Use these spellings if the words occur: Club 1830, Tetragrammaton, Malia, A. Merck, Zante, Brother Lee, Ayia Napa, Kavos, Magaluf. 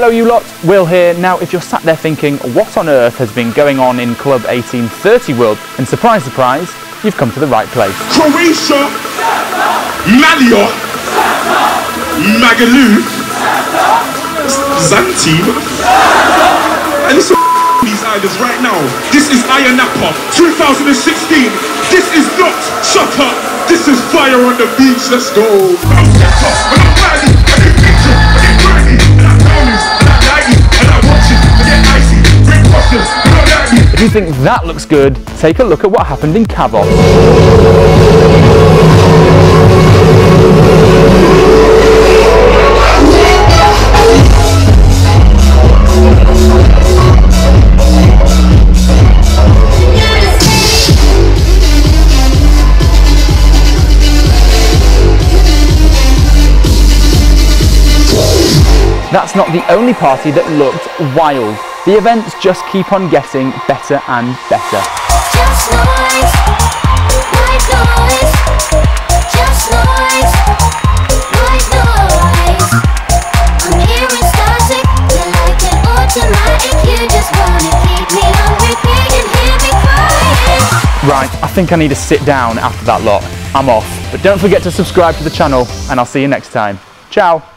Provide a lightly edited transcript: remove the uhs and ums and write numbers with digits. Hello you lot, Will here. Now if you're sat there thinking what on earth has been going on in Club 1830 world, and surprise surprise, you've come to the right place. Croatia, Malia, Magaluf, Zante, and it's these islands right now. This is Ayia Napa, 2016. This is not shut up. This is fire on the beach. Let's go. I'm shut up, and I'm ready. Every picture, and it's ready. And I'm down, and I'm lighty, and I'm watching. I get icy, bring questions, and I'm lighty. If you think that looks good, take a look at what happened in Kavos. That's not the only party that looked wild. The events just keep on getting better and better. Just noise, white noise. Just noise, white noise. I'm hearing static, you're like an automatic. You just wanna keep me on repeat and hear me crying. Right, I think I need to sit down after that lot. I'm off. But don't forget to subscribe to the channel, and I'll see you next time. Ciao.